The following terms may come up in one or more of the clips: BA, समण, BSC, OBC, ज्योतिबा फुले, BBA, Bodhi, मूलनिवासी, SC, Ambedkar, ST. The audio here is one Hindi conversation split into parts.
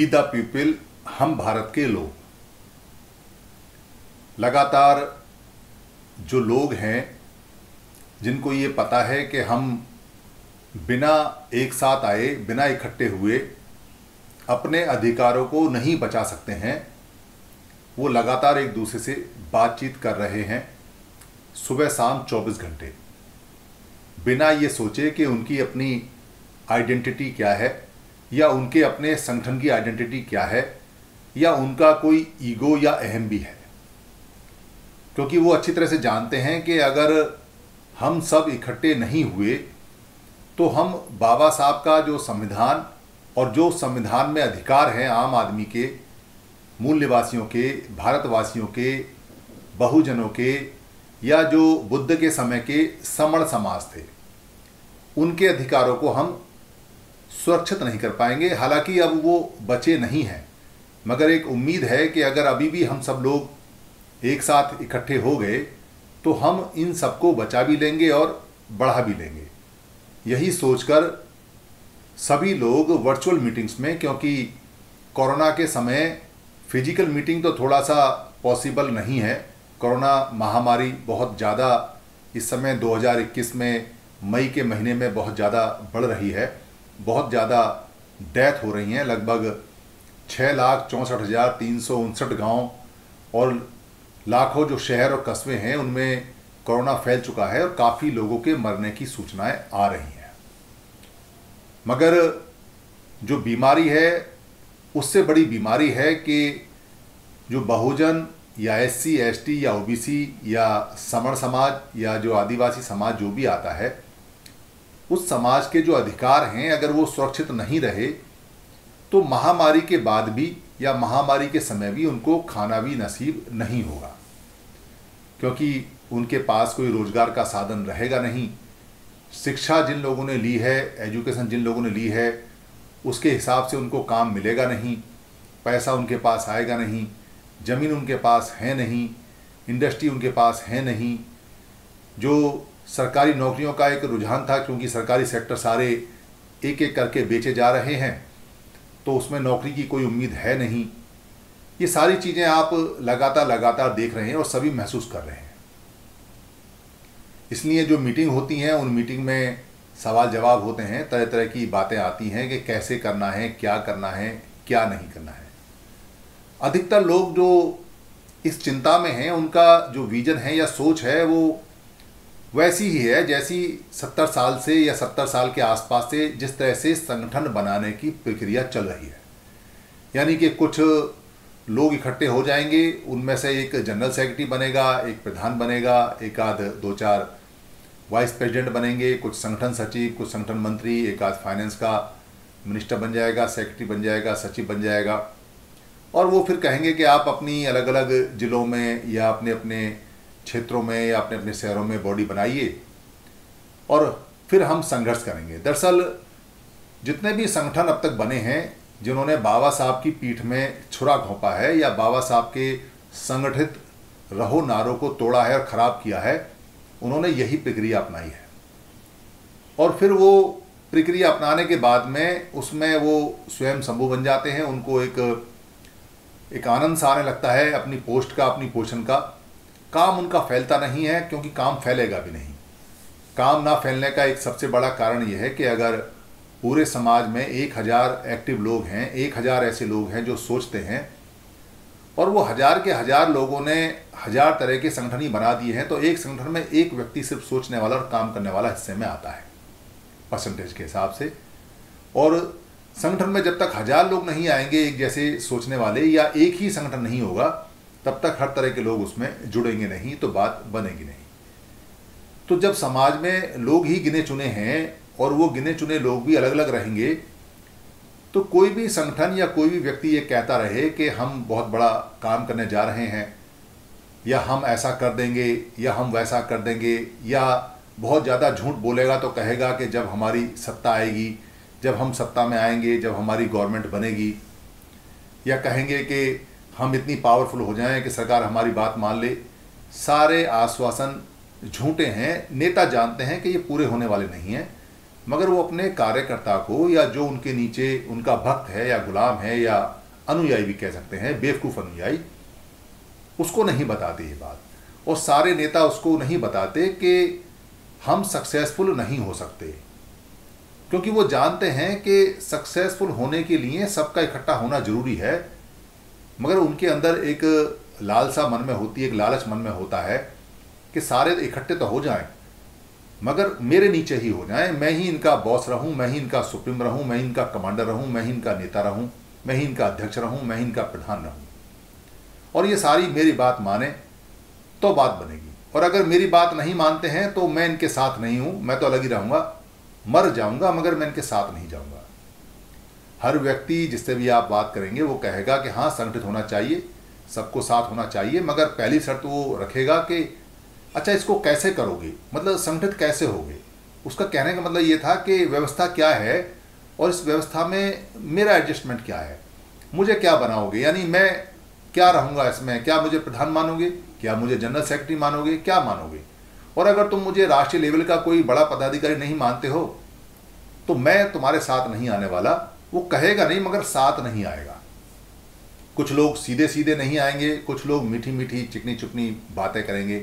वी द पीपल, हम भारत के लोग। लगातार जो लोग हैं जिनको ये पता है कि हम बिना एक साथ आए, बिना इकट्ठे हुए अपने अधिकारों को नहीं बचा सकते हैं, वो लगातार एक दूसरे से बातचीत कर रहे हैं सुबह शाम 24 घंटे, बिना ये सोचे कि उनकी अपनी आइडेंटिटी क्या है या उनके अपने संगठन की आइडेंटिटी क्या है या उनका कोई ईगो या अहम भी है। क्योंकि वो अच्छी तरह से जानते हैं कि अगर हम सब इकट्ठे नहीं हुए तो हम बाबा साहब का जो संविधान और जो संविधान में अधिकार हैं आम आदमी के, मूल निवासियों के, भारतवासियों के, बहुजनों के, या जो बुद्ध के समय के समण समाज थे, उनके अधिकारों को हम सुरक्षित नहीं कर पाएंगे। हालांकि अब वो बचे नहीं हैं, मगर एक उम्मीद है कि अगर अभी भी हम सब लोग एक साथ इकट्ठे हो गए तो हम इन सबको बचा भी लेंगे और बढ़ा भी लेंगे। यही सोचकर सभी लोग वर्चुअल मीटिंग्स में, क्योंकि कोरोना के समय फिजिकल मीटिंग तो थोड़ा सा पॉसिबल नहीं है, कोरोना महामारी बहुत ज़्यादा इस समय 2021 में मई के महीने में बहुत ज़्यादा बढ़ रही है, बहुत ज़्यादा डेथ हो रही हैं, लगभग 6,64,359 गाँव और लाखों जो शहर और कस्बे हैं उनमें कोरोना फैल चुका है और काफ़ी लोगों के मरने की सूचनाएं आ रही हैं। मगर जो बीमारी है उससे बड़ी बीमारी है कि जो बहुजन या SC, ST या OBC या समण समाज या जो आदिवासी समाज जो भी आता है, उस समाज के जो अधिकार हैं अगर वो सुरक्षित नहीं रहे तो महामारी के बाद भी या महामारी के समय भी उनको खाना भी नसीब नहीं होगा, क्योंकि उनके पास कोई रोज़गार का साधन रहेगा नहीं। शिक्षा जिन लोगों ने ली है, एजुकेशन जिन लोगों ने ली है, उसके हिसाब से उनको काम मिलेगा नहीं, पैसा उनके पास आएगा नहीं, ज़मीन उनके पास है नहीं, इंडस्ट्री उनके पास है नहीं। जो सरकारी नौकरियों का एक रुझान था, क्योंकि सरकारी सेक्टर सारे एक एक करके बेचे जा रहे हैं, तो उसमें नौकरी की कोई उम्मीद है नहीं। ये सारी चीज़ें आप लगातार देख रहे हैं और सभी महसूस कर रहे हैं। इसलिए जो मीटिंग होती हैं उन मीटिंग में सवाल जवाब होते हैं, तरह तरह की बातें आती हैं कि कैसे करना है, क्या करना है, क्या नहीं करना है। अधिकतर लोग जो इस चिंता में हैं उनका जो विज़न है या सोच है वो वैसी ही है जैसी 70 साल से या 70 साल के आसपास से जिस तरह से संगठन बनाने की प्रक्रिया चल रही है। यानी कि कुछ लोग इकट्ठे हो जाएंगे, उनमें से एक जनरल सेक्रेटरी बनेगा, एक प्रधान बनेगा, एक आध 2-4 वाइस प्रेसिडेंट बनेंगे, कुछ संगठन सचिव, कुछ संगठन मंत्री, एक आध फाइनेंस का मिनिस्टर बन जाएगा, सेक्रेटरी बन जाएगा, सचिव बन जाएगा। और वो फिर कहेंगे कि आप अपनी अलग अलग ज़िलों में या अपने अपने क्षेत्रों में या अपने अपने शहरों में बॉडी बनाइए और फिर हम संघर्ष करेंगे। दरअसल जितने भी संगठन अब तक बने हैं जिन्होंने बाबा साहब की पीठ में छुरा घोंपा है या बाबा साहब के संगठित रहो नारों को तोड़ा है और ख़राब किया है, उन्होंने यही प्रक्रिया अपनाई है। और फिर वो प्रक्रिया अपनाने के बाद में उसमें वो स्वयं संभू बन जाते हैं, उनको एक आनंद सा आने लगता है अपनी पोस्ट का, अपनी पोजीशन का। काम उनका फैलता नहीं है, क्योंकि काम फैलेगा भी नहीं। काम ना फैलने का एक सबसे बड़ा कारण यह है कि अगर पूरे समाज में 1000 एक्टिव लोग हैं, 1000 ऐसे लोग हैं जो सोचते हैं और वो 1000 के 1000 लोगों ने 1000 तरह के संगठन ही बना दिए हैं, तो एक संगठन में एक व्यक्ति सिर्फ सोचने वाला और काम करने वाला हिस्से में आता है परसेंटेज के हिसाब से। और संगठन में जब तक 1000 लोग नहीं आएंगे एक जैसे सोचने वाले, या एक ही संगठन नहीं होगा, तब तक हर तरह के लोग उसमें जुड़ेंगे नहीं, तो बात बनेगी नहीं। तो जब समाज में लोग ही गिने चुने हैं और वो गिने चुने लोग भी अलग अलग रहेंगे, तो कोई भी संगठन या कोई भी व्यक्ति ये कहता रहे कि हम बहुत बड़ा काम करने जा रहे हैं, या हम ऐसा कर देंगे या हम वैसा कर देंगे, या बहुत ज़्यादा झूठ बोलेगा तो कहेगा कि जब हमारी सत्ता आएगी, जब हम सत्ता में आएंगे, जब हमारी गवर्नमेंट बनेगी, या कहेंगे कि हम इतनी पावरफुल हो जाएं कि सरकार हमारी बात मान ले। सारे आश्वासन झूठे हैं। नेता जानते हैं कि ये पूरे होने वाले नहीं हैं, मगर वो अपने कार्यकर्ता को या जो उनके नीचे उनका भक्त है या गुलाम है या अनुयायी भी कह सकते हैं, बेवकूफ अनुयायी, उसको नहीं बताते ये बात। और सारे नेता उसको नहीं बताते कि हम सक्सेसफुल नहीं हो सकते, क्योंकि वो जानते हैं कि सक्सेसफुल होने के लिए सबका इकट्ठा होना जरूरी है, मगर उनके अंदर एक लालसा मन में होती है, एक लालच मन में होता है कि सारे इकट्ठे तो हो जाएं मगर मेरे नीचे ही हो जाएं, मैं ही इनका बॉस रहूं, मैं ही इनका सुप्रीम रहूं, मैं ही इनका कमांडर रहूं, मैं ही इनका नेता रहूं, मैं ही इनका अध्यक्ष रहूं, मैं ही इनका प्रधान रहूं, और ये सारी मेरी बात माने तो बात बनेगी, और अगर मेरी बात नहीं मानते हैं तो मैं इनके साथ नहीं हूं, मैं तो अलग ही रहूँगा, मर जाऊँगा मगर मैं इनके साथ नहीं जाऊँगा। हर व्यक्ति जिससे भी आप बात करेंगे वो कहेगा कि हाँ संगठित होना चाहिए, सबको साथ होना चाहिए, मगर पहली शर्त वो रखेगा कि अच्छा इसको कैसे करोगे, मतलब संगठित कैसे होगे। उसका कहने का मतलब ये था कि व्यवस्था क्या है और इस व्यवस्था में मेरा एडजस्टमेंट क्या है, मुझे क्या बनाओगे, यानी मैं क्या रहूँगा इसमें, क्या मुझे प्रधान मानोगे, क्या मुझे जनरल सेक्रेटरी मानोगे, क्या मानोगे। और अगर तुम मुझे राष्ट्रीय लेवल का कोई बड़ा पदाधिकारी नहीं मानते हो तो मैं तुम्हारे साथ नहीं आने वाला। वो कहेगा नहीं मगर साथ नहीं आएगा। कुछ लोग सीधे सीधे नहीं आएंगे, कुछ लोग मीठी मीठी चिकनी चुपनी बातें करेंगे,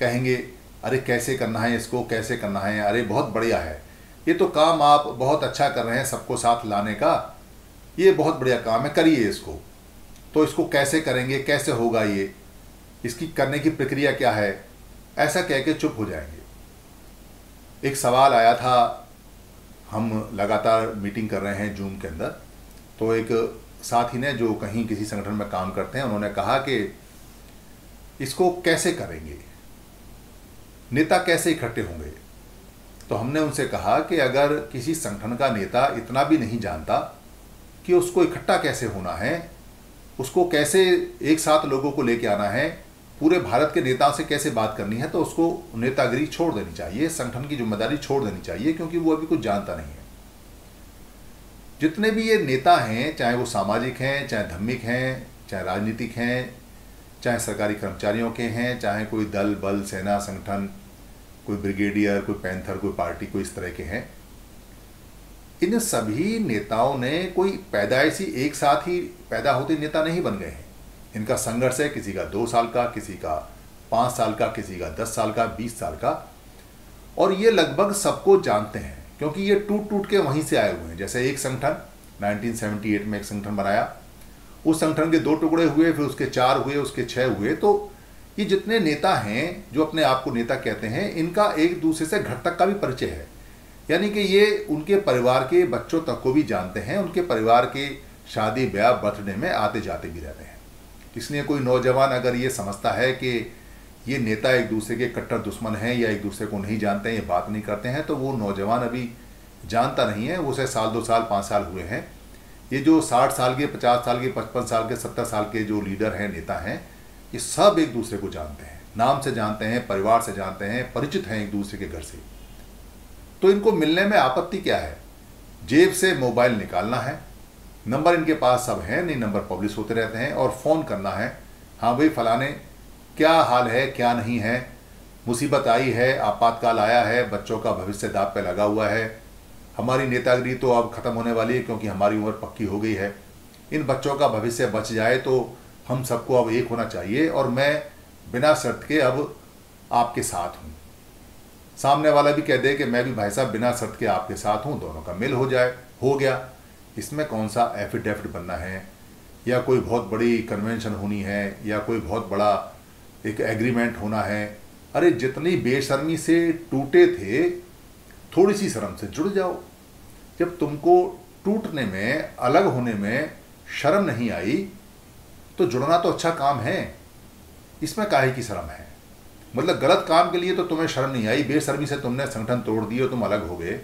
कहेंगे अरे कैसे करना है इसको, कैसे करना है, अरे बहुत बढ़िया है ये तो काम, आप बहुत अच्छा कर रहे हैं सबको साथ लाने का, ये बहुत बढ़िया काम है, करिए इसको, तो इसको कैसे करेंगे, कैसे होगा ये, इसकी करने की प्रक्रिया क्या है, ऐसा कह के चुप हो जाएंगे। एक सवाल आया था, हम लगातार मीटिंग कर रहे हैं जूम के अंदर, तो एक साथी ने जो कहीं किसी संगठन में काम करते हैं उन्होंने कहा कि इसको कैसे करेंगे, नेता कैसे इकट्ठे होंगे। तो हमने उनसे कहा कि अगर किसी संगठन का नेता इतना भी नहीं जानता कि उसको इकट्ठा कैसे होना है, उसको कैसे एक साथ लोगों को लेके आना है, पूरे भारत के नेताओं से कैसे बात करनी है, तो उसको नेतागिरी छोड़ देनी चाहिए, संगठन की जिम्मेदारी छोड़ देनी चाहिए, क्योंकि वो अभी कुछ जानता नहीं है। जितने भी ये नेता हैं, चाहे वो सामाजिक हैं, चाहे धर्मिक हैं, चाहे राजनीतिक हैं, चाहे सरकारी कर्मचारियों के हैं, चाहे कोई दल बल सेना संगठन, कोई ब्रिगेडियर, कोई पैंथर, कोई पार्टी, कोई इस तरह के हैं, इन सभी नेताओं ने कोई पैदाइशी एक साथ ही पैदा होते नेता नहीं बन गए हैं। इनका संघर्ष है, किसी का 2 साल का, किसी का 5 साल का, किसी का 10 साल का, 20 साल का, और ये लगभग सबको जानते हैं क्योंकि ये टूट टूट के वहीं से आए हुए हैं। जैसे एक संगठन 1978 में एक संगठन बनाया, उस संगठन के 2 टुकड़े हुए, फिर उसके 4 हुए, उसके 6 हुए, तो ये जितने नेता हैं जो अपने आप को नेता कहते हैं, इनका एक दूसरे से घर तक का भी परिचय है, यानी कि ये उनके परिवार के बच्चों तक को भी जानते हैं, उनके परिवार के शादी ब्याह बर्थडे में आते जाते भी रहते हैं। इसलिए कोई नौजवान अगर ये समझता है कि ये नेता एक दूसरे के कट्टर दुश्मन हैं या एक दूसरे को नहीं जानते हैं, ये बात नहीं करते हैं, तो वो नौजवान अभी जानता नहीं है, उसे साल 2 साल 5 साल हुए हैं। ये जो 60 साल के, 50 साल के, 55 साल के, 70 साल के जो लीडर हैं, नेता हैं, ये सब एक दूसरे को जानते हैं, नाम से जानते हैं, परिवार से जानते हैं, परिचित हैं एक दूसरे के घर से, तो इनको मिलने में आपत्ति क्या है। जेब से मोबाइल निकालना है, नंबर इनके पास सब हैं, नहीं नंबर पब्लिश होते रहते हैं, और फ़ोन करना है, हाँ भाई फलाने क्या हाल है, क्या नहीं है, मुसीबत आई है, आपातकाल आया है, बच्चों का भविष्य दांव पे लगा हुआ है, हमारी नेतागिरी तो अब ख़त्म होने वाली है क्योंकि हमारी उम्र पक्की हो गई है, इन बच्चों का भविष्य बच जाए तो हम सबको अब एक होना चाहिए, और मैं बिना शर्त के अब आपके साथ हूँ। सामने वाला भी कह दे कि मैं भी भाई साहब बिना शर्त के आपके साथ हूँ, दोनों का मेल हो जाए, हो गया। इसमें कौन सा एफिडेविट बनना है, या कोई बहुत बड़ी कन्वेंशन होनी है, या कोई बहुत बड़ा एक एग्रीमेंट होना है, अरे जितनी बेशर्मी से टूटे थे थोड़ी सी शर्म से जुड़ जाओ। जब तुमको टूटने में, अलग होने में शर्म नहीं आई तो जुड़ना तो अच्छा काम है, इसमें काहे की शर्म है। मतलब गलत काम के लिए तो तुम्हें शर्म नहीं आई, बेशर्मी से तुमने संगठन तोड़ दिए, तुम अलग हो गए,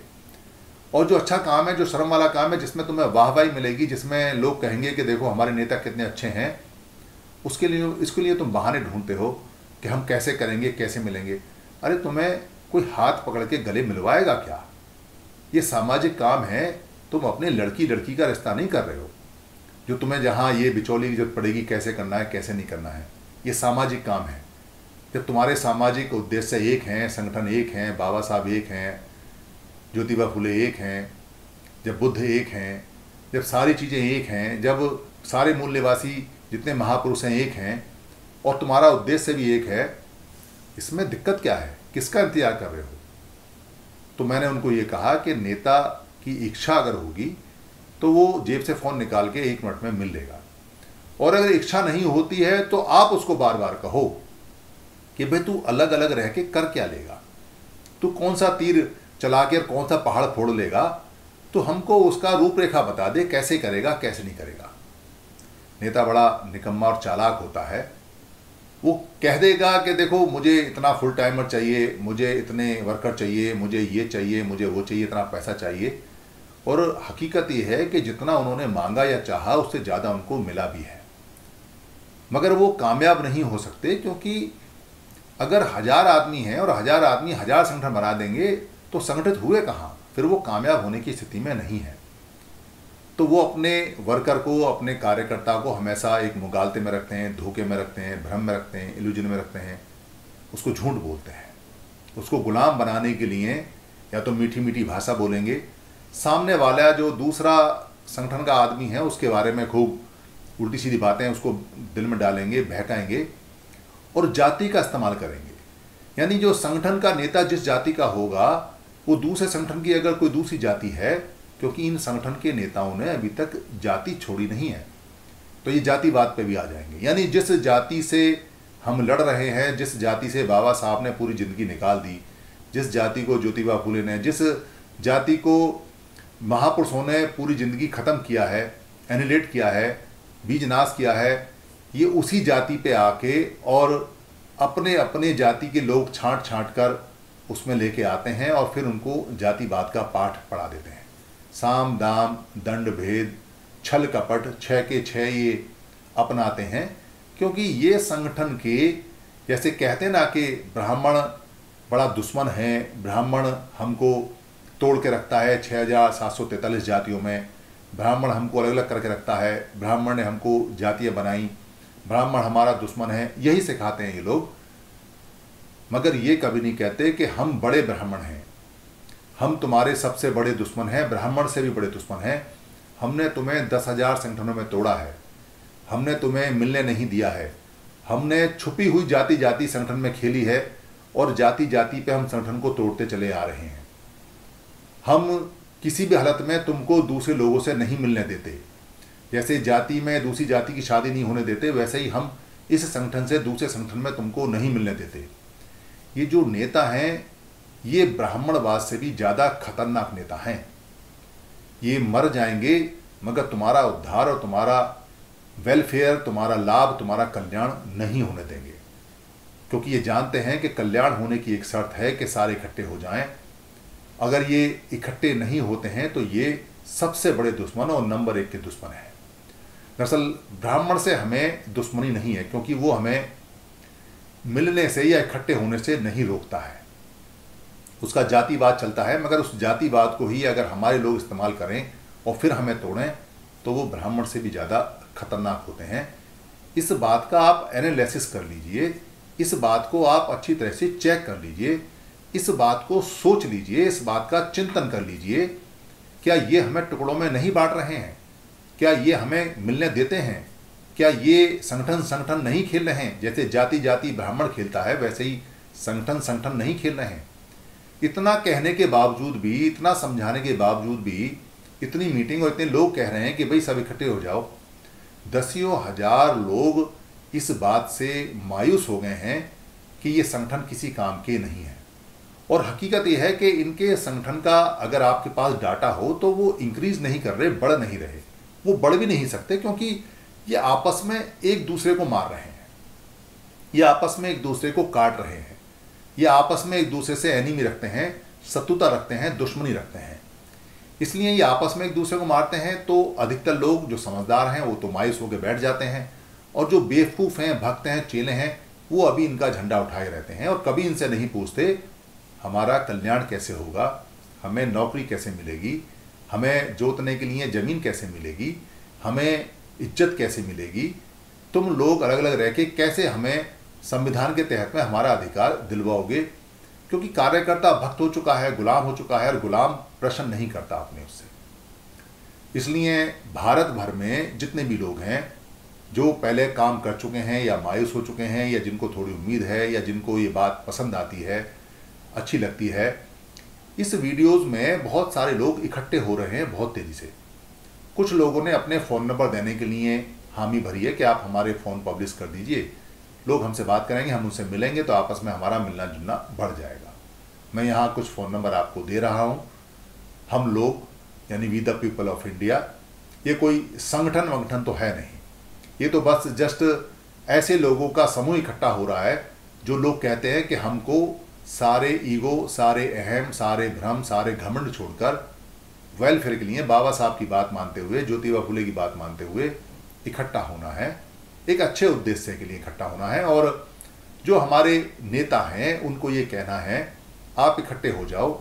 और जो अच्छा काम है, जो शर्म वाला काम है, जिसमें तुम्हें वाहवाही मिलेगी, जिसमें लोग कहेंगे कि देखो हमारे नेता कितने अच्छे हैं, उसके लिए, इसके लिए तुम बहाने ढूंढते हो कि हम कैसे करेंगे, कैसे मिलेंगे। अरे तुम्हें कोई हाथ पकड़ के गले मिलवाएगा क्या, ये सामाजिक काम है, तुम अपने लड़की लड़की का रिश्ता नहीं कर रहे हो, जो तुम्हें जहाँ ये बिचौली की जरूरत पड़ेगी, कैसे करना है कैसे नहीं करना है, ये सामाजिक काम है। जब तुम्हारे सामाजिक उद्देश्य एक हैं, संगठन एक हैं, बाबा साहब एक हैं, ज्योतिबा फुले एक हैं, जब बुद्ध एक हैं, जब सारी चीज़ें एक हैं, जब सारे मूल्यवासी जितने महापुरुष हैं एक हैं और तुम्हारा उद्देश्य भी एक है, इसमें दिक्कत क्या है? किसका इंतजार कर रहे हो? तो मैंने उनको ये कहा कि नेता की इच्छा अगर होगी तो वो जेब से फ़ोन निकाल के 1 मिनट में मिल लेगा, और अगर इच्छा नहीं होती है तो आप उसको बार बार कहो कि भाई तू अलग अलग रह के कर क्या लेगा, तू कौन सा तीर चला के कौन सा पहाड़ फोड़ लेगा, तो हमको उसका रूपरेखा बता दे, कैसे करेगा कैसे नहीं करेगा। नेता बड़ा निकम्मा और चालाक होता है, वो कह देगा कि देखो मुझे इतना फुल टाइमर चाहिए, मुझे इतने वर्कर चाहिए, मुझे ये चाहिए, मुझे वो चाहिए, इतना पैसा चाहिए, और हकीकत ये है कि जितना उन्होंने मांगा या चाहा उससे ज़्यादा उनको मिला भी है, मगर वो कामयाब नहीं हो सकते, क्योंकि अगर 1000 आदमी हैं और 1000 आदमी 1000 संगठन बना देंगे तो संगठित हुए कहाँ, फिर वो कामयाब होने की स्थिति में नहीं है। तो वो अपने वर्कर को, अपने कार्यकर्ता को हमेशा एक मुगालते में रखते हैं, धोखे में रखते हैं, भ्रम में रखते हैं, इल्यूजन में रखते हैं, उसको झूठ बोलते हैं, उसको गुलाम बनाने के लिए या तो मीठी मीठी भाषा बोलेंगे, सामने वाला जो दूसरा संगठन का आदमी है उसके बारे में खूब उल्टी सीधी बातें उसको दिल में डालेंगे, बहकाएंगे और जाति का इस्तेमाल करेंगे। यानी जो संगठन का नेता जिस जाति का होगा वो दूसरे संगठन की अगर कोई दूसरी जाति है, क्योंकि इन संगठन के नेताओं ने अभी तक जाति छोड़ी नहीं है, तो ये जातिवाद पे भी आ जाएंगे। यानी जिस जाति से हम लड़ रहे हैं, जिस जाति से बाबा साहब ने पूरी ज़िंदगी निकाल दी, जिस जाति को ज्योतिबा फुले ने, जिस जाति को महापुरुषों ने पूरी ज़िंदगी ख़त्म किया है, एनिलेट किया है, बीजनाश किया है, ये उसी जाति पे आके और अपने अपने जाति के लोग छांट छांट कर उसमें लेके आते हैं और फिर उनको जातिवाद का पाठ पढ़ा देते हैं। साम दाम दंड भेद छल कपट 6 के 6 ये अपनाते हैं, क्योंकि ये संगठन के जैसे कहते हैं ना कि ब्राह्मण बड़ा दुश्मन है, ब्राह्मण हमको तोड़ के रखता है 6743 जातियों में, ब्राह्मण हमको अलग अलग करके रखता है, ब्राह्मण ने हमको जातियाँ बनाई, ब्राह्मण हमारा दुश्मन है, यही सिखाते हैं ये लोग। मगर ये कभी नहीं कहते कि हम बड़े ब्राह्मण हैं, हम तुम्हारे सबसे बड़े दुश्मन हैं, ब्राह्मण से भी बड़े दुश्मन हैं, हमने तुम्हें 10,000 संगठनों में तोड़ा है, हमने तुम्हें मिलने नहीं दिया है, हमने छुपी हुई जाति जाति संगठन में खेली है और जाति जाति पे हम संगठन को तोड़ते चले आ रहे हैं, हम किसी भी हालत में तुमको दूसरे लोगों से नहीं मिलने देते, जैसे जाति में दूसरी जाति की शादी नहीं होने देते, वैसे ही हम इस संगठन से दूसरे संगठन में तुमको नहीं मिलने देते। ये जो नेता हैं ये ब्राह्मणवाद से भी ज़्यादा खतरनाक नेता हैं, ये मर जाएंगे मगर तुम्हारा उद्धार और तुम्हारा वेलफेयर, तुम्हारा लाभ, तुम्हारा कल्याण नहीं होने देंगे, क्योंकि ये जानते हैं कि कल्याण होने की एक शर्त है कि सारे इकट्ठे हो जाएं। अगर ये इकट्ठे नहीं होते हैं तो ये सबसे बड़े दुश्मन और नंबर 1 के दुश्मन हैं। दरअसल ब्राह्मण से हमें दुश्मनी नहीं है, क्योंकि वो हमें मिलने से या इकट्ठे होने से नहीं रोकता है, उसका जातिवाद चलता है, मगर उस जातिवाद को ही अगर हमारे लोग इस्तेमाल करें और फिर हमें तोड़ें तो वो ब्राह्मण से भी ज़्यादा खतरनाक होते हैं। इस बात का आप एनालिसिस कर लीजिए, इस बात को आप अच्छी तरह से चेक कर लीजिए, इस बात को सोच लीजिए, इस बात का चिंतन कर लीजिए, क्या ये हमें टुकड़ों में नहीं बांट रहे हैं, क्या ये हमें मिलने देते हैं, क्या ये संगठन संगठन नहीं खेल रहे हैं, जैसे जाति जाति ब्राह्मण खेलता है वैसे ही संगठन संगठन नहीं खेल रहे हैं। इतना कहने के बावजूद भी, इतना समझाने के बावजूद भी, इतनी मीटिंग और इतने लोग कह रहे हैं कि भाई सब इकट्ठे हो जाओ, दसियों हजार लोग इस बात से मायूस हो गए हैं कि ये संगठन किसी काम के नहीं है। और हकीकत यह है कि इनके संगठन का अगर आपके पास डाटा हो तो वो इंक्रीज़ नहीं कर रहे, बढ़ नहीं रहे, वो बढ़ भी नहीं सकते, क्योंकि ये आपस में एक दूसरे को मार रहे हैं, ये आपस में एक दूसरे को काट रहे हैं, ये आपस में एक दूसरे से एनिमी रखते हैं, शत्रुता रखते हैं, दुश्मनी रखते हैं, इसलिए ये आपस में एक दूसरे को मारते हैं। तो अधिकतर लोग जो समझदार हैं वो तो मायूस होकर बैठ जाते हैं, और जो बेवकूफ़ हैं, भक्त हैं, चेले हैं, वो अभी इनका झंडा उठाए रहते हैं और कभी इनसे नहीं पूछते हमारा कल्याण कैसे होगा, हमें नौकरी कैसे मिलेगी, हमें जोतने के लिए ज़मीन कैसे मिलेगी, हमें इज्जत कैसे मिलेगी, तुम लोग अलग अलग रह के कैसे हमें संविधान के तहत में हमारा अधिकार दिलवाओगे, क्योंकि कार्यकर्ता भक्त हो चुका है, गुलाम हो चुका है और गुलाम प्रश्न नहीं करता अपने उससे। इसलिए भारत भर में जितने भी लोग हैं जो पहले काम कर चुके हैं या मायूस हो चुके हैं या जिनको थोड़ी उम्मीद है या जिनको ये बात पसंद आती है, अच्छी लगती है, इस वीडियोस में बहुत सारे लोग इकट्ठे हो रहे हैं बहुत तेज़ी से। कुछ लोगों ने अपने फ़ोन नंबर देने के लिए हामी भरी है कि आप हमारे फ़ोन पब्लिश कर दीजिए, लोग हमसे बात करेंगे, हम उनसे मिलेंगे तो आपस में हमारा मिलना जुलना बढ़ जाएगा। मैं यहाँ कुछ फ़ोन नंबर आपको दे रहा हूँ। हम लोग यानी we the people of India, ये कोई संगठन वंगठन तो है नहीं, ये तो बस जस्ट ऐसे लोगों का समूह इकट्ठा हो रहा है जो लोग कहते हैं कि हमको सारे ईगो, सारे अहम, सारे भ्रम, सारे घमंड छोड़कर वेलफेयर के लिए बाबा साहब की बात मानते हुए, ज्योतिबा फुले की बात मानते हुए इकट्ठा होना है। एक अच्छे उद्देश्य के लिए इकट्ठा होना है। और जो हमारे नेता हैं उनको ये कहना है आप इकट्ठे हो जाओ,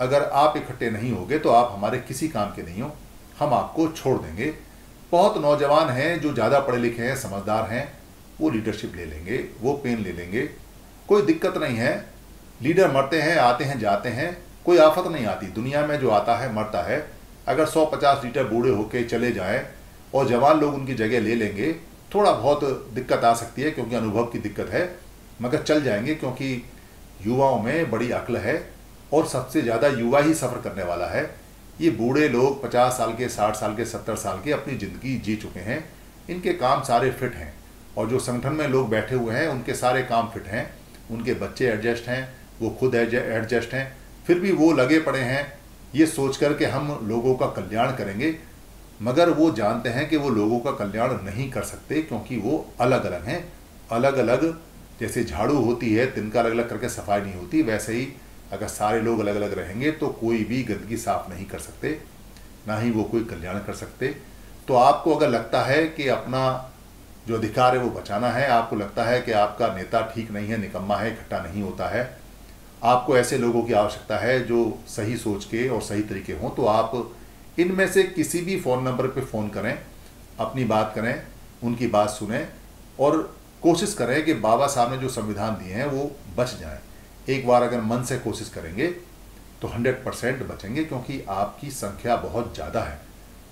अगर आप इकट्ठे नहीं होगे तो आप हमारे किसी काम के नहीं हो, हम आपको छोड़ देंगे। बहुत नौजवान हैं जो ज़्यादा पढ़े लिखे हैं, समझदार हैं, वो लीडरशिप ले लेंगे, वो पेन ले लेंगे, कोई दिक्कत नहीं है। लीडर मरते हैं, आते हैं, जाते हैं, कोई आफत नहीं आती। दुनिया में जो आता है मरता है। अगर 150 लीडर बूढ़े होके चले जाएं और जवान लोग उनकी जगह ले लेंगे, थोड़ा बहुत दिक्कत आ सकती है क्योंकि अनुभव की दिक्कत है, मगर चल जाएंगे क्योंकि युवाओं में बड़ी अक्ल है और सबसे ज़्यादा युवा ही सफ़र करने वाला है। ये बूढ़े लोग 50 साल के, 60 साल के, 70 साल के अपनी ज़िंदगी जी चुके हैं, इनके काम सारे फिट हैं। और जो संगठन में लोग बैठे हुए हैं उनके सारे काम फिट हैं, उनके बच्चे एडजस्ट हैं, वो खुद एडजस्ट हैं, फिर भी वो लगे पड़े हैं ये सोच कर के हम लोगों का कल्याण करेंगे, मगर वो जानते हैं कि वो लोगों का कल्याण नहीं कर सकते क्योंकि वो अलग अलग हैं। अलग अलग जैसे झाड़ू होती है, तिनका अलग अलग करके सफाई नहीं होती, वैसे ही अगर सारे लोग अलग अलग रहेंगे तो कोई भी गंदगी साफ नहीं कर सकते, ना ही वो कोई कल्याण कर सकते। तो आपको अगर लगता है कि अपना जो अधिकार है वो बचाना है, आपको लगता है कि आपका नेता ठीक नहीं है, निकम्मा है, इकट्ठा नहीं होता है, आपको ऐसे लोगों की आवश्यकता है जो सही सोच के और सही तरीके हों, तो आप इनमें से किसी भी फ़ोन नंबर पर फ़ोन करें, अपनी बात करें, उनकी बात सुनें और कोशिश करें कि बाबा साहब ने जो संविधान दिए हैं वो बच जाएँ। एक बार अगर मन से कोशिश करेंगे तो 100% बचेंगे क्योंकि आपकी संख्या बहुत ज़्यादा है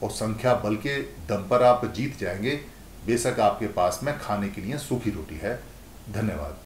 और संख्या बल के दम पर आप जीत जाएंगे। बेशक आपके पास में खाने के लिए सूखी रोटी है। धन्यवाद।